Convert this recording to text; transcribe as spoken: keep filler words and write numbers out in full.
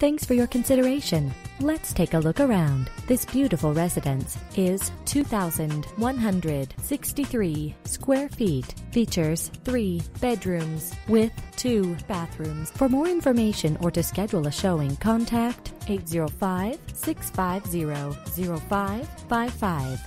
Thanks for your consideration. Let's take a look around. This beautiful residence is two thousand one hundred sixty-three square feet. Features three bedrooms with two bathrooms. For more information or to schedule a showing, contact eight zero five, six five zero, zero five five five.